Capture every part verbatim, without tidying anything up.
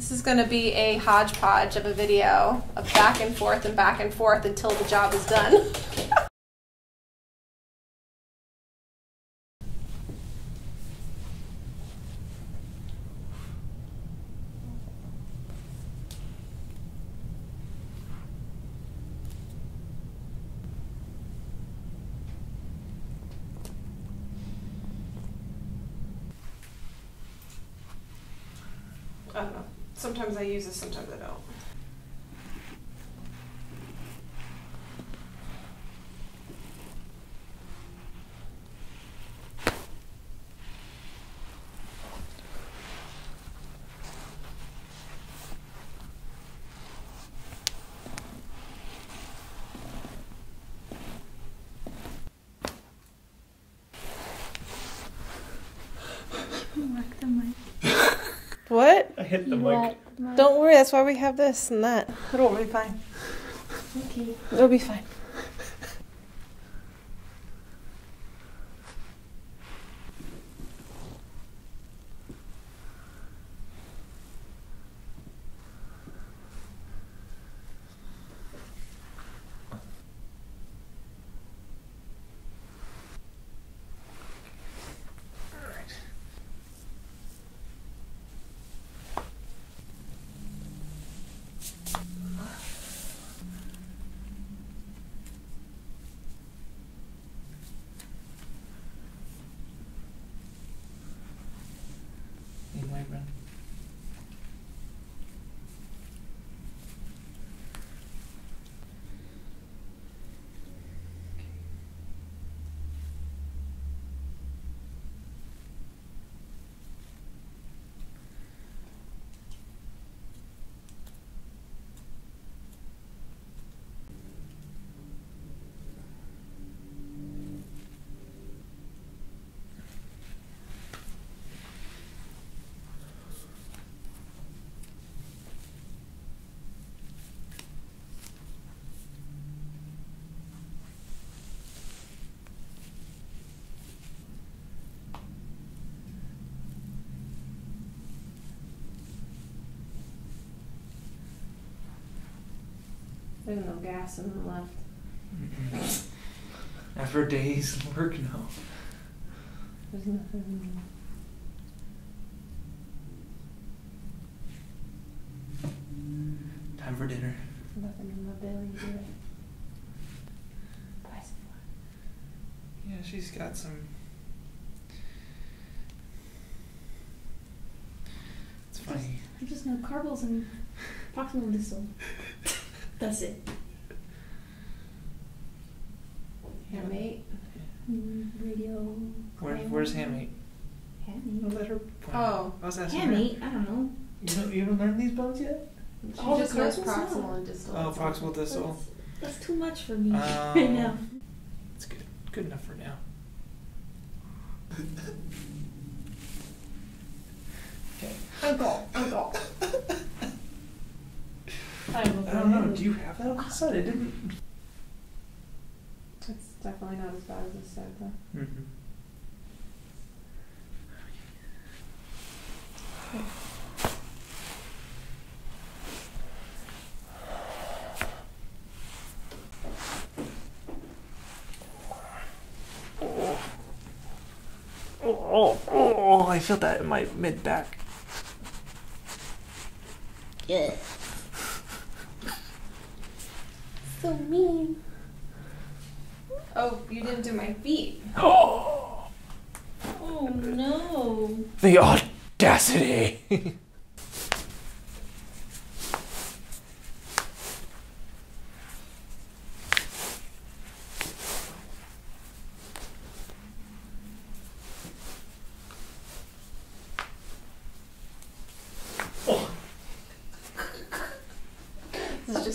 This is going to be a hodgepodge of a video of back and forth and back and forth until the job is done. I don't know. Sometimes I use this, sometimes I don't. What? I hit the mic. Don't worry, that's why we have this and that. It'll be fine. Okay. It'll be fine. There's no gas in the left. Mm-mm. After days of work, no. There's nothing in the left. Time for dinner. Nothing in my belly either. Buy some more. Yeah, she's got some. It's funny. I just know carpals and proximal distal. That's it. Hamate. Yeah. Radio. Where, where's Hamate? Hamate. I'll let her point. Oh. I was asking Hamate, her. I don't know. You don't, you haven't learned these bones yet? She oh, just knows proximal know. and distal. Oh, proximal distal. That's, that's too much for me um, right now. That's good. Good enough for now. Okay. Uncle. Uncle. I, I don't know, do you have that all of a sudden? It didn't. It's definitely not as bad as this side, though. Mm-hmm. Okay. Oh. Oh, oh, oh, I feel that in my mid back. Yeah. So mean. Oh, you didn't do my feet. Oh, oh no. The audacity.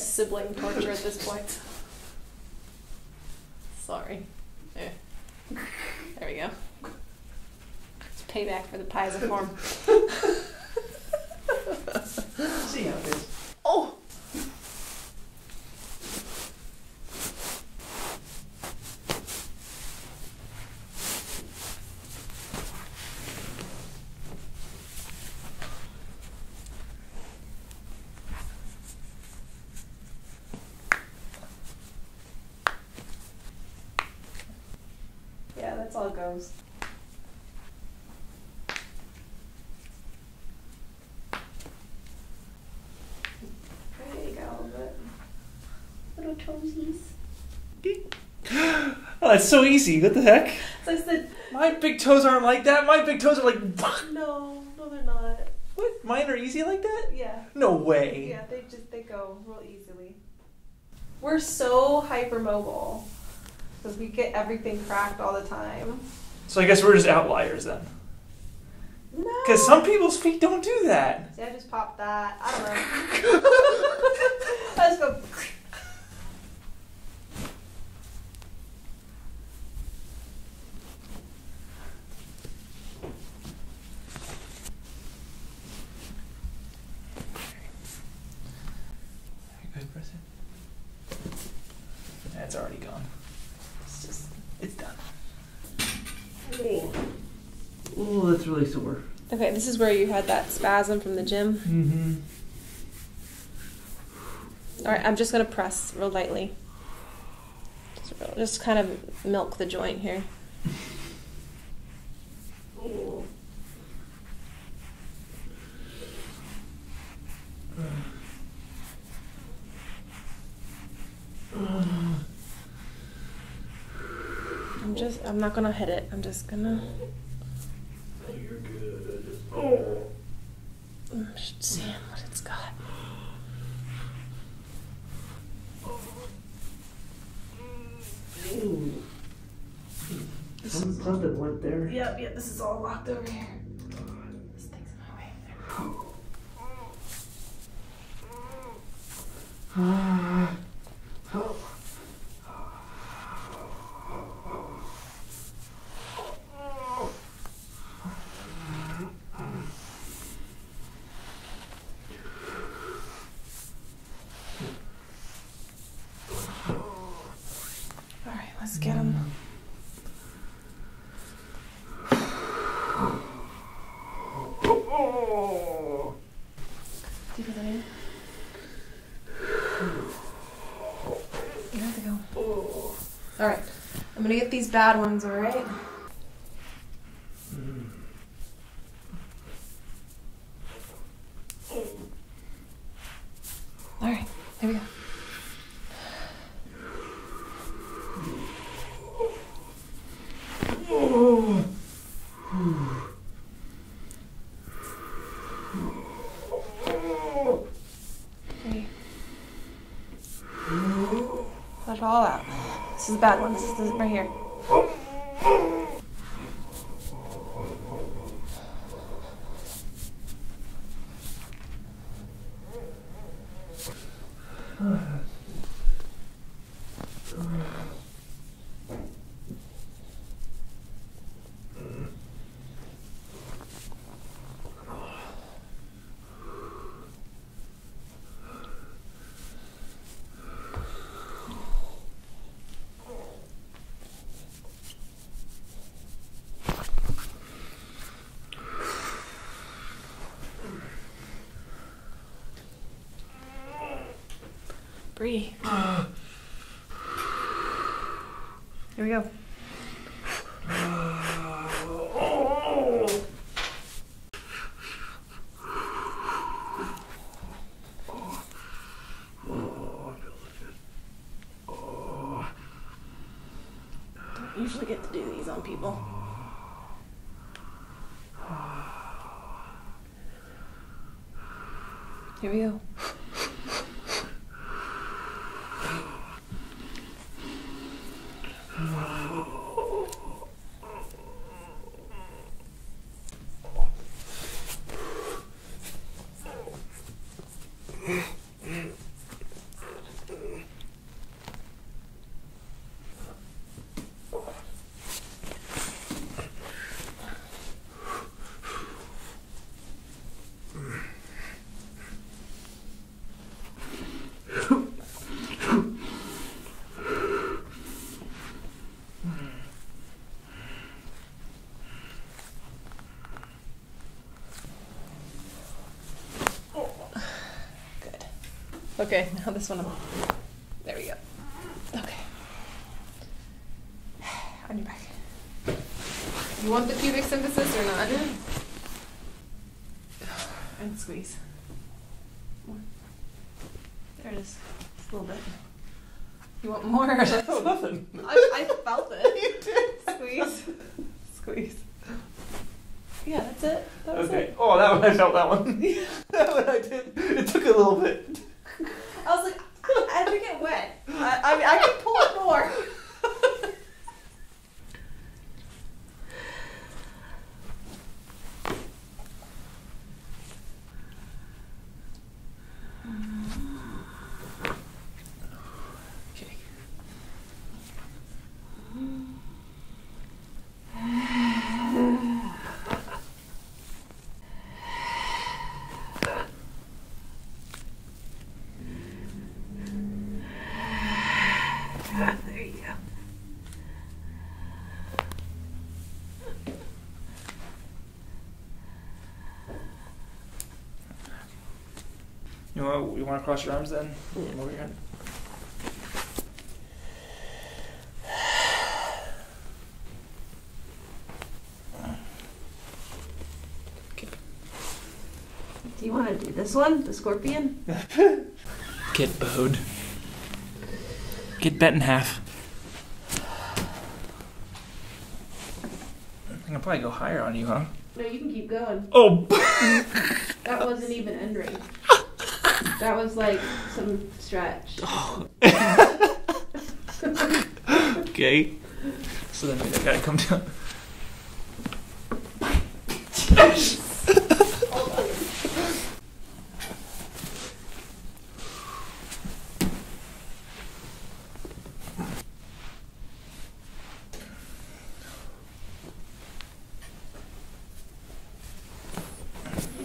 Sibling torture at this point. Sorry. There. There we go. It's payback for the pisiform. See how it is. Oh! goes. There you go, but little toesies. Oh, that's so easy. What the heck? So I said, my big toes aren't like that. My big toes are like. No, no, they're not. What? Mine are easy like that? Yeah. No way. Yeah, they just they go real easily. We're so hypermobile because we get everything cracked all the time. So I guess we're just outliers then. No. Because some people's feet don't do that. See, I just popped that. I don't know. I just go. It's already gone. It's just, it's done. Oh, ooh, that's really sore. Okay, this is where you had that spasm from the gym. Mm-hmm. All right, I'm just gonna press real lightly. Just, real, just kind of milk the joint here. Ooh. I'm just, I'm not gonna hit it. I'm just gonna. Oh, you're good. I just. Oh. I'm just seeing what it's got. Ooh. Some something went there. Yep, yep, this is all locked over here. This thing's in my way. Ah. Oh. Let's get him. Oh. Deeper than in. You have to go. Oh. All right, I'm gonna get these bad ones. All right. All right, there we go. Let it all out. This is a bad one. This is right here. Breathe. Here we go. Don't usually get to do these on people. Here we go. Okay, now this one, I'm, there we go. Okay. On your back. You want the pubic symphysis or not? And squeeze. More. There it is. Just a little bit. You want more? I felt nothing. I, I felt it. You did. Squeeze. Squeeze. Yeah, that's it. That was okay. It. Oh, that one, I felt that one. That one I did. It took a little bit. I was like, I, I think it went. I, I mean, I can pull it more. You want, you want to cross your arms then? Yeah. Over your head. Okay. Do you want to do this one? The scorpion? Get bowed. Get bent in half. I think I'll probably go higher on you, huh? No, you can keep going. Oh! That wasn't even end range. That was like some stretch. Oh. Okay. So then I gotta come down.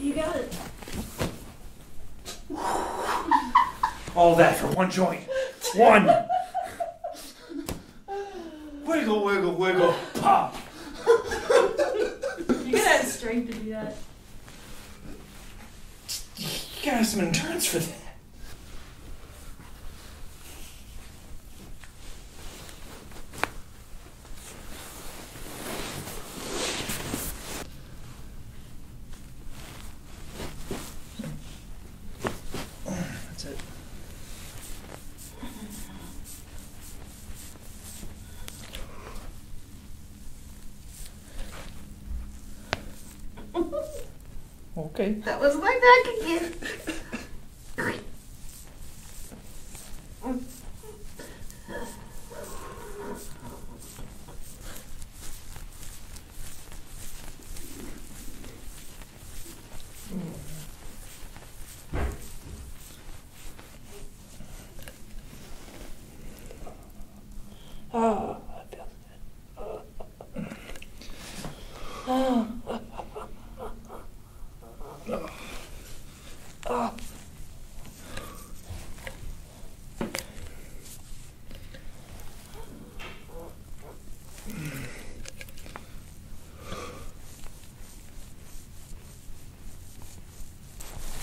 You got it. All that for one joint. One. Wiggle, wiggle, wiggle. Pop. You gotta have strength to do that. You gotta have some endurance for that. Okay. That was my back again. Oh.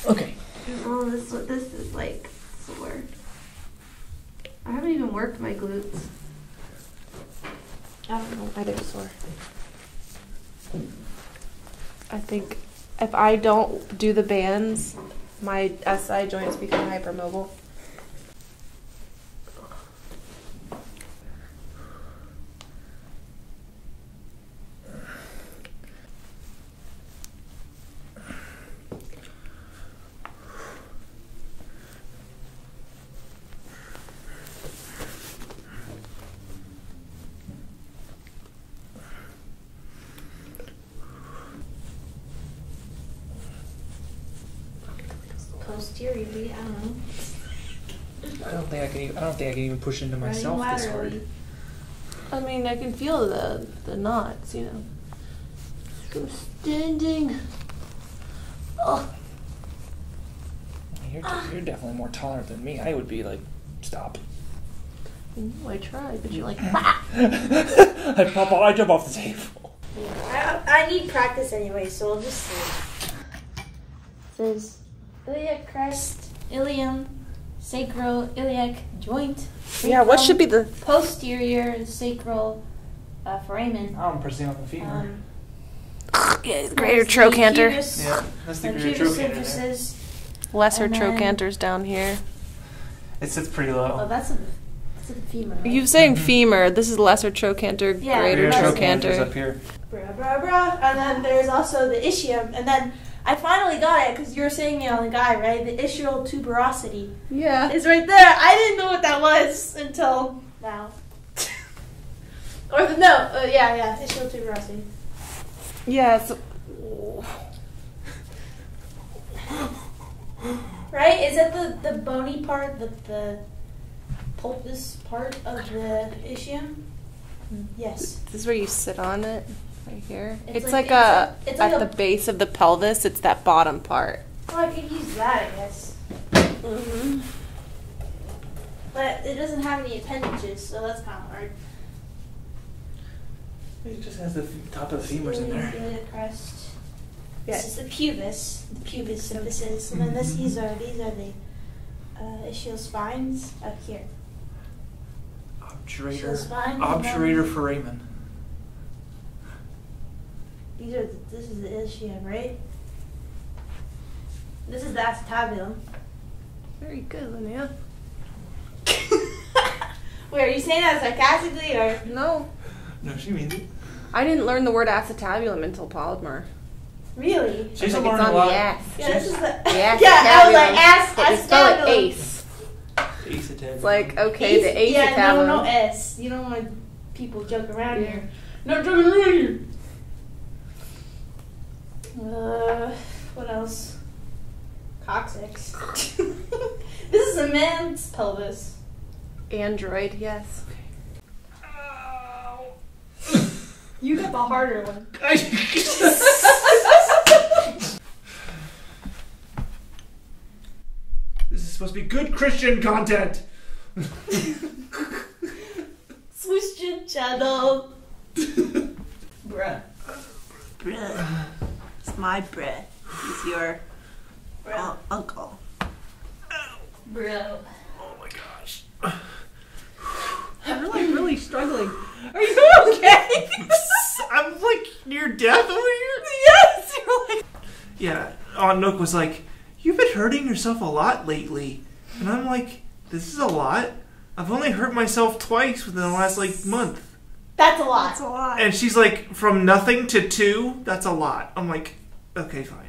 Okay. Oh, this what this is like sore. I haven't even worked my glutes. I don't know why they're sore. I think if I don't do the bands, my S I joints become hypermobile. Posteriorly, I don't know. I don't think I can. Even, I don't think I can even push into myself this hard. I mean, I can feel the the knots, you know. I'm standing. Oh. You're ah. you're definitely more tolerant than me. I would be like, stop. No, I tried, but you're like, ah. I pop. I jump off the table. I I need practice anyway, so I'll just see. Says. Iliac crest, ilium, sacral, iliac joint. Sacral, yeah, what should be the posterior sacral uh, foramen? I'm pressing on the femur. Um, yeah, greater trochanter. Yeah, that's the greater trochanter. Lesser trochanter's down here. It sits pretty low. Oh, that's a, that's a femur. Right? You're saying mm-hmm. femur. This is lesser trochanter, yeah, greater trochanter. Up here. Bruh, bruh, bruh. And then there's also the ischium. And then I finally got it because you were saying it on the guy, right? The ischial tuberosity. Yeah. It's right there. I didn't know what that was until now. Or the, no, uh, yeah, yeah, ischial tuberosity. Yeah, it's... Right? Is that the, the bony part, the, the pulpus part of the ischium? Yes. This is where you sit on it, right here. It's, it's like, like a, it's a it's like at a, the base of the pelvis, it's that bottom part. Well, I could use that, I guess. Mm-hmm. But it doesn't have any appendages, so that's kind of hard. It just has the top of the femurs in there. Iliac crest. Yeah. This is the pubis, the pubic symphysis, and then this, these are these are the uh, ischial spines up here. Obturator spine, obturator foramen. These are the, this is the ischium, right? This is the acetabulum. Very good, Linnea. Wait, are you saying that sarcastically or no? No, she means it. I didn't learn the word acetabulum until Palmer. Really? She's like learning a lot. Yeah, this is the yeah. I was like ass. But spell it ace. Acetabulum. It's like okay, ace, the acetabulum. Yeah, no, no s. You don't want people joking around yeah. here. No joking around here. Uh, what else? Coccyx. This is a man's pelvis. Android, yes. You got the harder one. This is supposed to be good Christian content. Christian channel. Bruh. Bruh. It's my bruh. He's your bruh. Uncle. Bro. Oh my gosh. I'm really, really struggling. Are you okay? I'm like near death over here. Yes, you're like. Yeah, Anouk was like, "You've been hurting yourself a lot lately," and I'm like, "This is a lot. I've only hurt myself twice within the last like month." That's a lot. That's a lot. And she's like, "From nothing to two, that's a lot." I'm like, "Okay, fine."